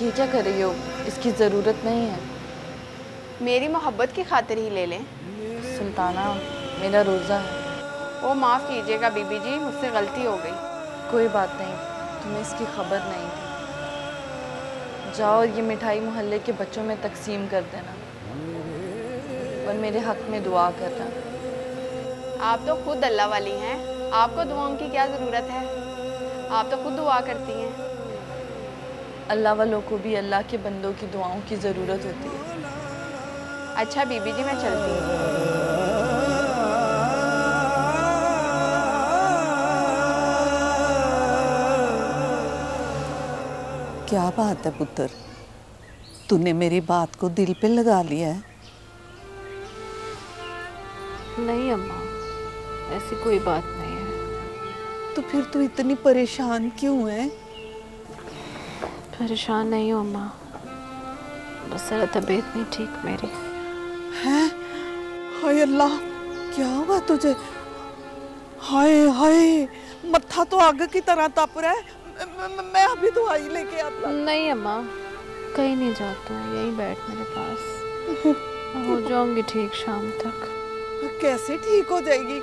ये क्या कर रही हो, इसकी ज़रूरत नहीं है। मेरी मोहब्बत की खातिर ही ले लें। सुल्ताना, मेरा रोज़ा है। ओ माफ़ कीजिएगा बीबी जी, मुझसे गलती हो गई। कोई बात नहीं, तुम्हें इसकी खबर नहीं थी। जाओ और ये मिठाई मोहल्ले के बच्चों में तकसीम कर देना और मेरे हक़ में दुआ करना। आप तो खुद अल्लाह वाली हैं, आपको दुआओं की क्या ज़रूरत है, आप तो खुद दुआ करती हैं। अल्लाह वालों को भी अल्लाह के बंदों की दुआओं की ज़रूरत होती है। अच्छा बीबी जी, मैं चलती हूँ। क्या बात है पुत्र, तूने मेरी बात को दिल पे लगा लिया है। नहीं अम्मा, ऐसी कोई बात नहीं है। तो फिर तू इतनी परेशान क्यों है? परेशान नहीं हूँ अम्मा, बस जरा तबीयत नहीं ठीक मेरी है। हाय अल्लाह, क्या हुआ तुझे? हाय हाय, मत्था तो आग की तरह ताप रहा है। मैं अभी दवाई लेके आता हूँ। नहीं अम्मा, कहीं नहीं जाता हूँ, यही बैठ मेरे पास, हो जाऊंगी ठीक शाम तक। कैसे ठीक हो जाएगी?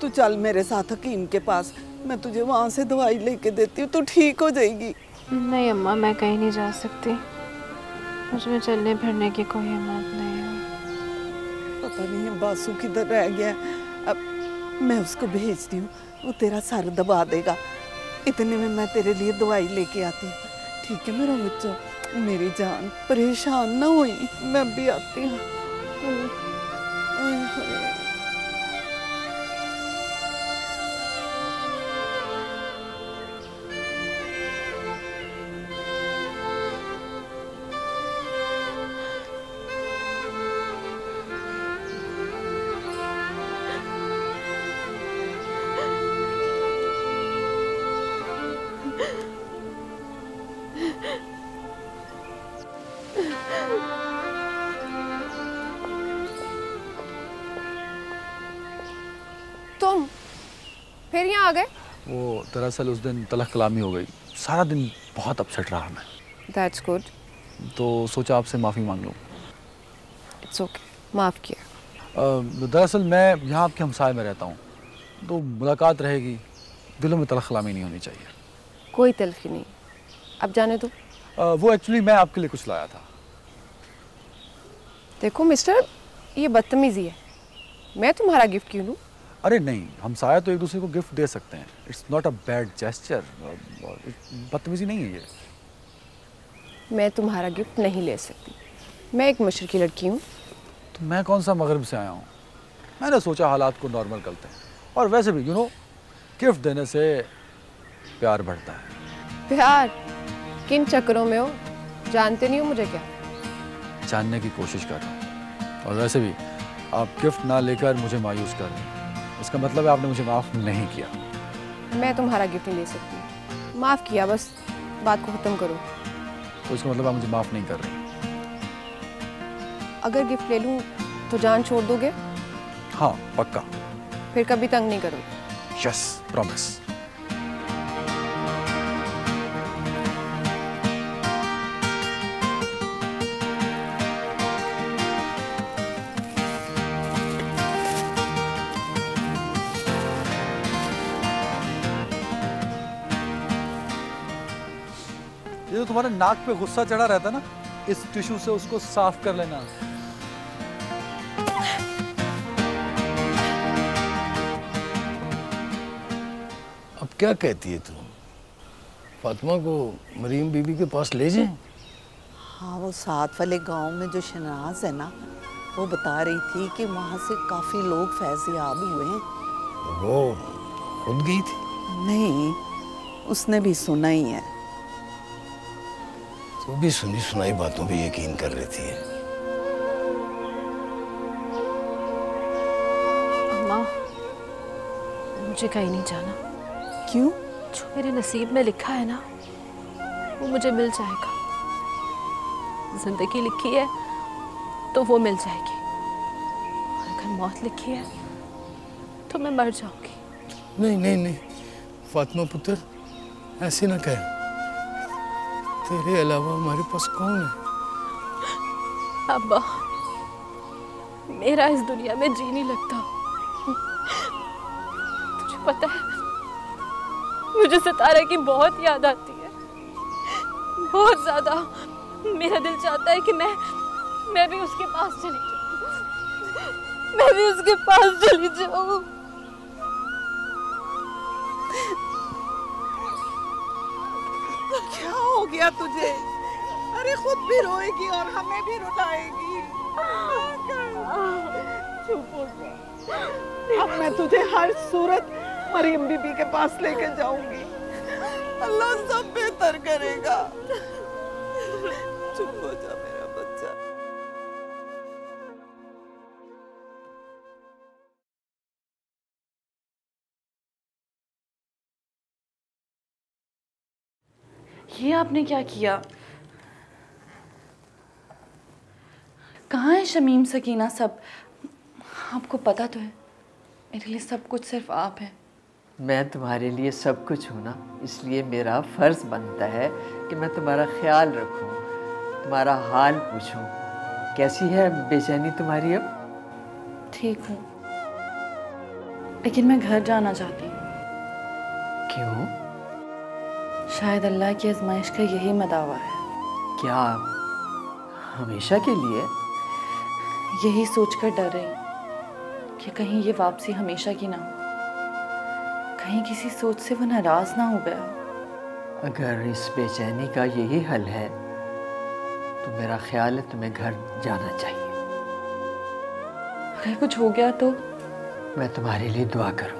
तू चल मेरे साथ हकीम के पास, मैं तुझे वहाँ से दवाई लेके देती हूँ, तू ठीक हो जाएगी। नहीं अम्मा, मैं कहीं नहीं जा सकती, मुझमें चलने फिरने की कोई हिम्मत नहीं है। पता नहीं बासु किधर रह गया, अब मैं उसको भेजती हूँ, वो तेरा सर दबा देगा। इतने में मैं तेरे लिए दवाई लेके आती हूँ, ठीक है मेरा बच्चा? मेरी जान, परेशान ना हुई, मैं भी आती हूँ। तुम फिर यहाँ आ गए? वो दरअसल उस दिन तलाक कलामी हो गई, सारा दिन बहुत अपसेट रहा मैं। That's good. तो सोचा आपसे माफ़ी मांग लूँ। It's okay, माफ़ किया। दरअसल मैं यहाँ आपके हमसाये में रहता हूँ, तो मुलाकात रहेगी, दिलों में तलाक कलामी नहीं होनी चाहिए। कोई तलखी नहीं, अब जाने दो। वो एक्चुअली मैं आपके लिए कुछ लाया था। देखो मिस्टर, ये बदतमीजी है, मैं तुम्हारा गिफ्ट क्यों लूँ? अरे नहीं, हमसाया तो एक दूसरे को गिफ्ट दे सकते हैं। It's not a bad gesture, बदतमीजी नहीं है ये। मैं तुम्हारा गिफ्ट नहीं ले सकती, मैं एक मशरक़ी लड़की हूँ। तो मैं कौन सा मगरब से आया हूँ? मैंने सोचा हालात को नॉर्मल करते हैं, और वैसे भी यू नो, गिफ्ट देने से प्यार बढ़ता है। प्यार किन चक्करों में हो, जानते नहीं हो मुझे? क्या जानने की कोशिश कर रहा, और वैसे भी आप गिफ्ट ना लेकर मुझे मायूस कर रहे हैं, इसका मतलब है आपने मुझे माफ़ नहीं किया। मैं तुम्हारा गिफ्ट नहीं ले सकती, माफ़ किया, बस बात को ख़त्म करो। तो इसका मतलब आप मुझे माफ़ नहीं कर रहे? अगर गिफ्ट ले लूँ तो जान छोड़ दोगे? हाँ पक्का। फिर कभी तंग नहीं करोगे? Yes promise. तो तुम्हारे नाक पे गुस्सा चढ़ा रहता ना, इस टिश्यू से उसको साफ कर लेना। अब क्या कहती है तू? फातिमा को मरीम बीबी के पास ले जाएं? हाँ, वो साथ वाले गांव में जो शनाज है ना, वो बता रही थी कि वहाँ से काफी लोग फैज़ियाब हुए हैं। वो खुद गई थी? नहीं, उसने भी सुना ही है। वो भी सुनी सुनाई बातों पे यकीन कर लेती है। अम्मा, मुझे कहीं नहीं जाना। क्यों? जो मेरे नसीब में लिखा है ना, वो मुझे मिल जाएगा। जिंदगी लिखी है तो वो मिल जाएगी, अगर मौत लिखी है तो मैं मर जाऊंगी। नहीं नहीं नहीं फातिमा पुत्र, ऐसे ना कह। तेरे अलावा हमारे पास कौन है? अब्बा, मेरा इस दुनिया में जी नहीं लगता। तुझे पता है, मुझे सितारा की बहुत याद आती है, बहुत ज्यादा। मेरा दिल चाहता है कि मैं भी उसके पास चली जाऊं, मैं भी उसके पास चली जाऊं। क्या हो गया तुझे? अरे खुद भी रोएगी और हमें भी रुलाएगी। चुप हो जा। अब मैं तुझे हर सूरत मरियम बीबी के पास लेके जाऊंगी। अल्लाह सब बेहतर करेगा। चुप हो जा मेरा बच्चा। ये आपने क्या किया? कहाँ है शमीम, सकीना, सब? आपको पता तो है मेरे लिए सब कुछ सिर्फ आप हैं। मैं तुम्हारे लिए सब कुछ हूँ ना, इसलिए मेरा फ़र्ज़ बनता है कि मैं तुम्हारा ख्याल रखूँ, तुम्हारा हाल पूछूँ। कैसी है बेचैनी तुम्हारी अब? ठीक हूँ, लेकिन मैं घर जाना चाहती हूँ। क्यों? शायद अल्लाह की आजमाइश का यही मदावा है। क्या हमेशा के लिए? यही सोचकर डर रही कि कहीं ये वापसी हमेशा की ना हो, कहीं किसी सोच से वो नाराज ना हो गया। अगर इस बेचैनी का यही हल है तो मेरा ख्याल है तुम्हें घर जाना चाहिए। अगर कुछ हो गया तो मैं तुम्हारे लिए दुआ करूँ।